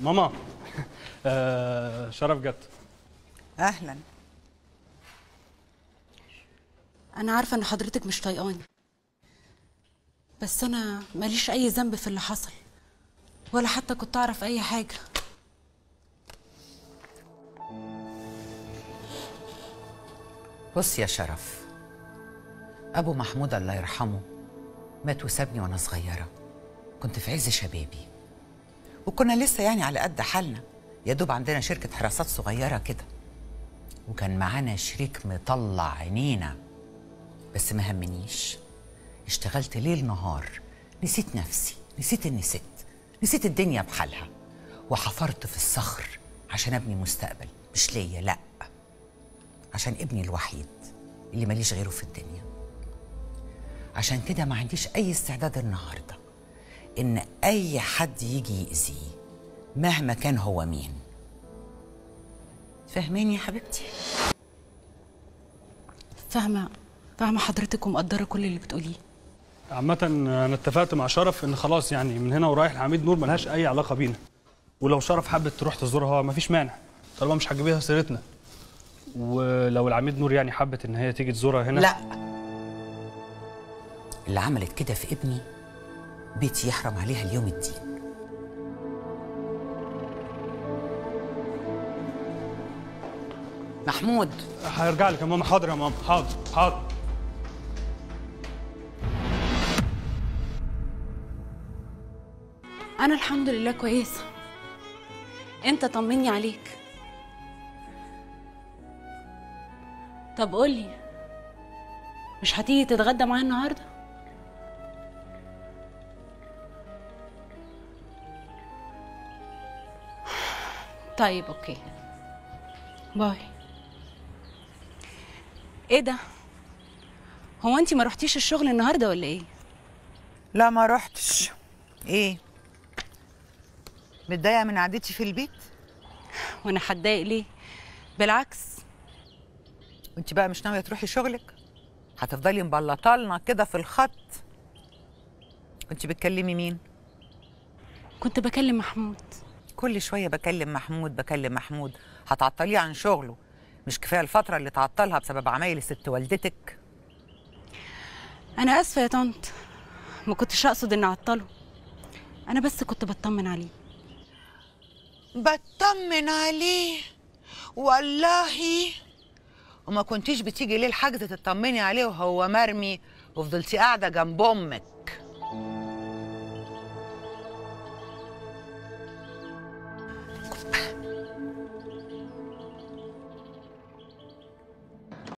ماما شرف جت. اهلا. انا عارفه ان حضرتك مش طايقاني، بس انا ماليش اي ذنب في اللي حصل، ولا حتى كنت اعرف اي حاجه. بص يا شرف، ابو محمود الله يرحمه مات وسابني وانا صغيره، كنت في عز شبابي وكنا لسه يعني على قد حالنا، يا دوب عندنا شركه حراسات صغيره كده، وكان معانا شريك مطلع عينينا، بس ما همنيش، اشتغلت ليل نهار، نسيت نفسي، نسيت اني ست، نسيت الدنيا بحالها، وحفرت في الصخر عشان ابني مستقبل مش ليا، لا عشان ابني الوحيد اللي ماليش غيره في الدنيا. عشان كده ما عنديش اي استعداد النهارده ان اي حد يجي يأذيه مهما كان هو مين. فاهماني يا حبيبتي؟ فاهمه حضرتك ومقدره كل اللي بتقوليه. عامه انا اتفقت مع شرف ان خلاص يعني من هنا ورايح لعميد نور ملهاش اي علاقه بينا، ولو شرف حبت تروح تزورها مفيش مانع طالما مش هتجيبيها سيرتنا، ولو العميد نور يعني حبت ان هي تيجي تزورها هنا. لا، اللي عملت كده في ابني بيتي يحرم عليها اليوم الدين. محمود هيرجع لك يا ماما. حاضر يا ماما، حاضر. انا الحمد لله كويسه، انت طمني عليك. طب قولي، مش هتيجي تتغدى معايا النهارده؟ طيب اوكي، باي. ايه ده؟ هو انتي ما روحتيش الشغل النهارده ولا ايه؟ لا ما روحتش. ايه؟ متضايقه من قعدتي في البيت؟ وانا هتضايق ليه؟ بالعكس. وانت بقى مش ناويه تروحي شغلك؟ هتفضلي مبلطالنا كده في الخط. كنت بتكلمي مين؟ كنت بكلم محمود. كل شويه بكلم محمود. هتعطليه عن شغله؟ مش كفايه الفتره اللي تعطلها بسبب عمايل ست والدتك؟ انا اسفه يا طنط، ما كنتش اقصد اني اعطله، انا بس كنت بطمن عليه والله. وما كنتيش بتيجي ليه الحجز تطمني عليه وهو مرمي وفضلتي قاعده جنب امك.